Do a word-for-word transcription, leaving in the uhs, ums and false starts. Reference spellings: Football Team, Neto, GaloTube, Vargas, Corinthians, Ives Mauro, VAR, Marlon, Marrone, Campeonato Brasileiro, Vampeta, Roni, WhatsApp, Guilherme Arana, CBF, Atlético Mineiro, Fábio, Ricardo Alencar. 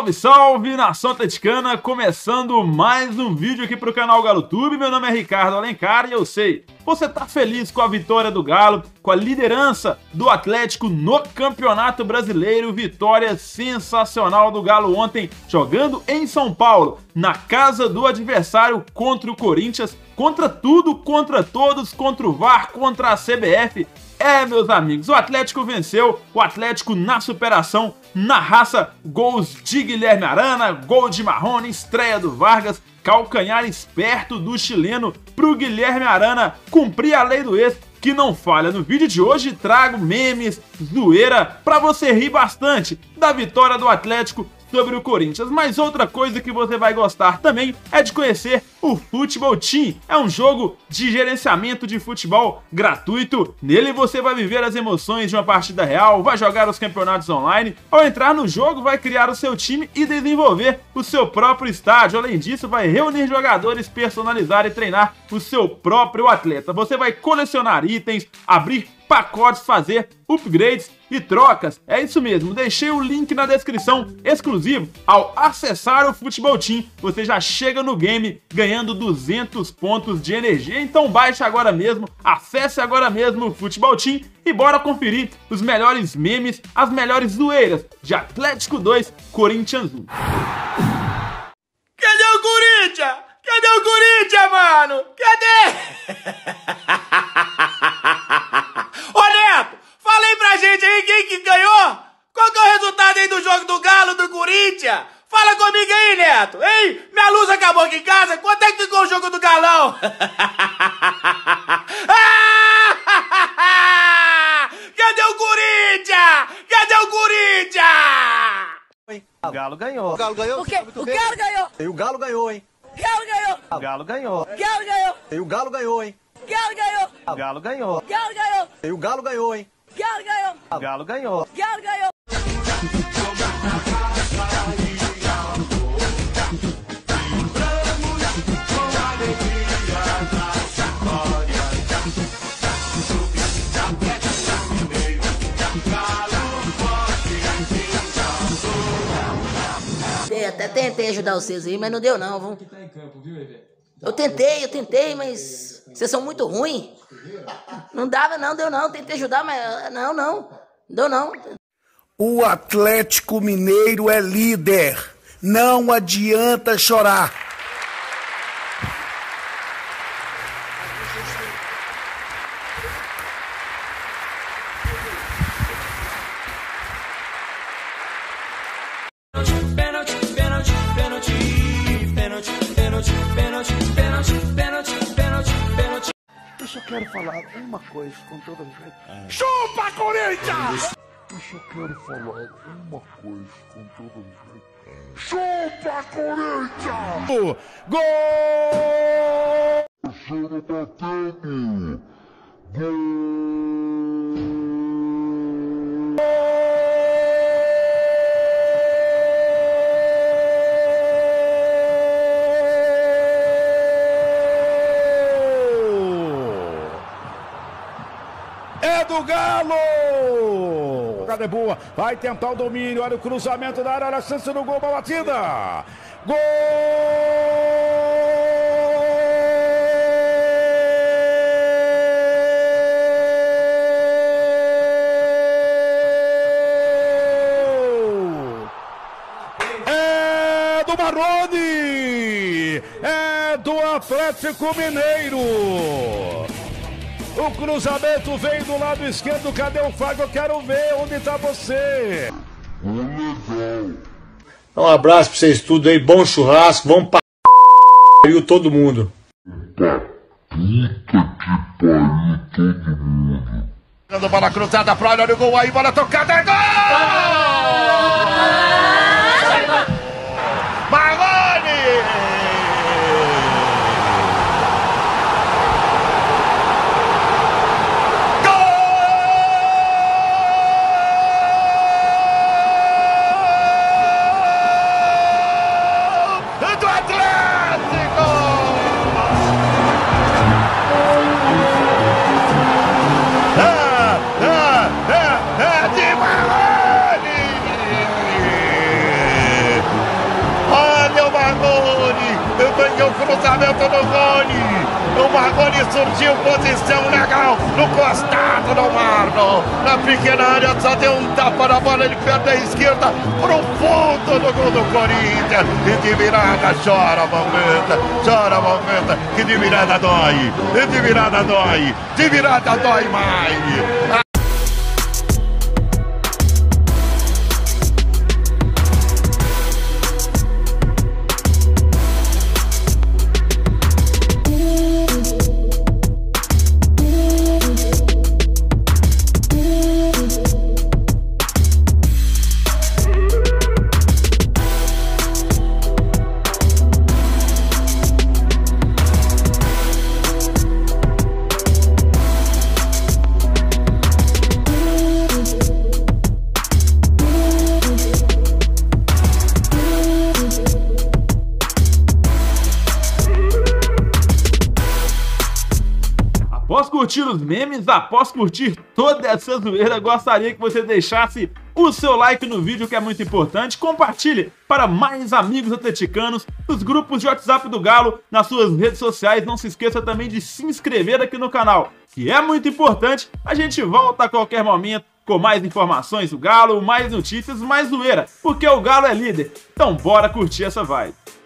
Salve, salve, nação atleticana! Começando mais um vídeo aqui para o canal GaloTube. Meu nome é Ricardo Alencar e eu sei, você tá feliz com a vitória do Galo, com a liderança do Atlético no Campeonato Brasileiro. Vitória sensacional do Galo ontem, jogando em São Paulo, na casa do adversário contra o Corinthians, contra tudo, contra todos, contra o V A R, contra a C B F. É, meus amigos, o Atlético venceu, o Atlético na superação, na raça, gols de Guilherme Arana, gol de Marrone, estreia do Vargas, calcanhar esperto do chileno pro Guilherme Arana cumprir a lei do ex, que não falha. No vídeo de hoje trago memes, zoeira, pra você rir bastante da vitória do Atlético sobre o Corinthians, mas outra coisa que você vai gostar também é de conhecer o Football Team. É um jogo de gerenciamento de futebol gratuito, nele você vai viver as emoções de uma partida real, vai jogar os campeonatos online, ao entrar no jogo vai criar o seu time e desenvolver o seu próprio estádio, além disso vai reunir jogadores, personalizar e treinar o seu próprio atleta. Você vai colecionar itens, abrir pacotes, fazer upgrades e trocas. É isso mesmo, deixei o link na descrição exclusivo. Ao acessar o Football Team, você já chega no game ganhando duzentos pontos de energia. Então baixe agora mesmo, acesse agora mesmo o Football Team e bora conferir os melhores memes, as melhores zoeiras de Atlético dois, Corinthians um. Cadê o Corinthians? Cadê o Corinthians, mano? Cadê? Ô Neto, fala aí pra gente aí quem que ganhou? Qual que é o resultado aí do jogo do Galo, do Corinthians? Fala comigo aí, Neto. Ei, minha luz acabou aqui em casa, quanto é que ficou o jogo do Galão? Cadê o Corinthians? Cadê o Corinthians? Hein? O Galo ganhou. O Galo ganhou? Porque o Galo ganhou. E o Galo ganhou, hein? Galo ganhou. O Galo ganhou. Galo ganhou. E o Galo ganhou, hein? Galo ganhou. O Galo ganhou. O Galo ganhou. E o Galo ganhou, hein? Galo ganhou. O Galo ganhou. Galo ganhou. Eu até tentei ajudar vocês aí, mas não deu não, vamos. Eu tentei, eu tentei, mas vocês são muito ruins. Não dava, não, deu não. Tentei ajudar, mas não, não. Deu não. O Atlético Mineiro é líder. Não adianta chorar. Eu só quero falar uma coisa com todo respeito. Ah. Chupa, Corinthians! Eu só quero falar uma coisa com todo respeito. Ah. Chupa, Corinthians! Gol! Eu sou do Patame! Gol! Do Galo! Jogada é boa, vai tentar o domínio, olha o cruzamento da área, olha a chance do gol, bola batida! Gol! É do Marrone! É do Atlético Mineiro! O cruzamento veio do lado esquerdo. Cadê o Fábio? Eu quero ver onde tá você. Um abraço pra vocês tudo aí. Bom churrasco. Vamos pra pariu todo mundo. Puta que pariu todo mundo. Bola cruzada pra olha o gol aí. Bola tocada. É gol! Marrone! É de Marrone! lançamento do Roni. O Marrone surgiu, posição legal no costado do Marlon. Na pequena área só deu um tapa na bola de perna esquerda para o fundo do gol do Corinthians. E de virada chora, Vampeta. Chora, Vampeta. Que de virada dói. E de virada dói. De virada dói mais. Após curtir os memes, após curtir toda essa zoeira, gostaria que você deixasse o seu like no vídeo, que é muito importante. Compartilhe para mais amigos atleticanos, nos grupos de WhatsApp do Galo, nas suas redes sociais. Não se esqueça também de se inscrever aqui no canal, que é muito importante. A gente volta a qualquer momento com mais informações do Galo, mais notícias, mais zoeira, porque o Galo é líder. Então bora curtir essa vibe.